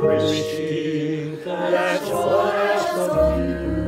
Christine, that's all I ask of you.